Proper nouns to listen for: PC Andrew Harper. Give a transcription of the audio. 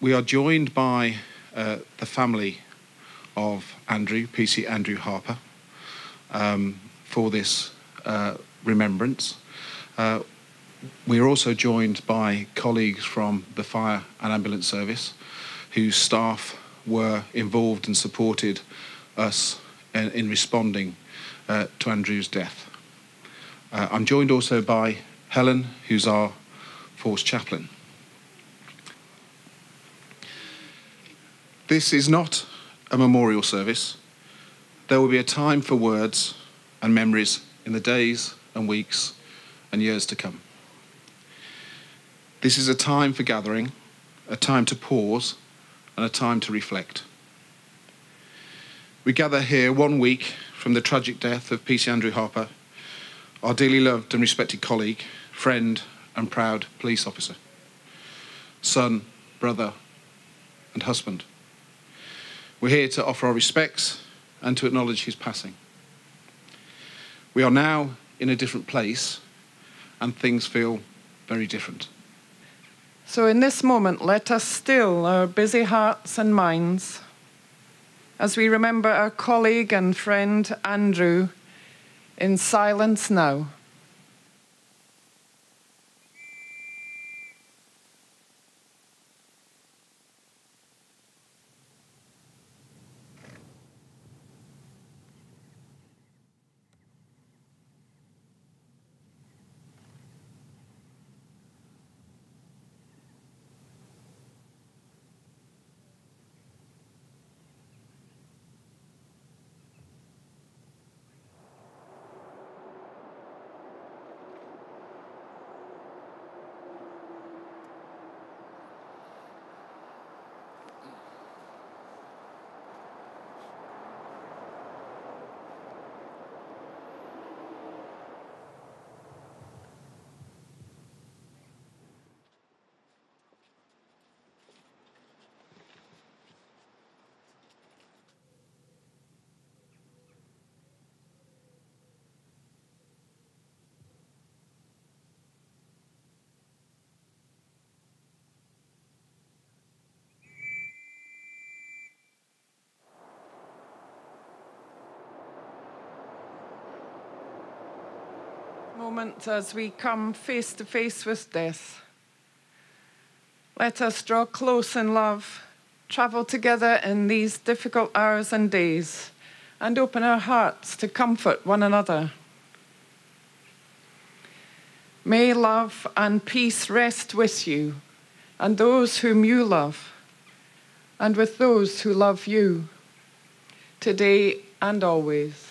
We are joined by the family of Andrew, PC Andrew Harper, for this remembrance. We are also joined by colleagues from the Fire and Ambulance Service, whose staff were involved and supported us in responding to Andrew's death. I'm joined also by Helen, who's our Force Chaplain. This is not a memorial service. There will be a time for words and memories in the days and weeks and years to come. This is a time for gathering, a time to pause, and a time to reflect. We gather here 1 week from the tragic death of PC Andrew Harper, our dearly loved and respected colleague, friend, and proud police officer, son, brother, and husband. We're here to offer our respects and to acknowledge his passing. We are now in a different place, and things feel very different. So in this moment, let us still our busy hearts and minds as we remember our colleague and friend Andrew in silence now. Moment as we come face to face with death. Let us draw close in love, travel together in these difficult hours and days, and open our hearts to comfort one another. May love and peace rest with you and those whom you love, and with those who love you, today and always.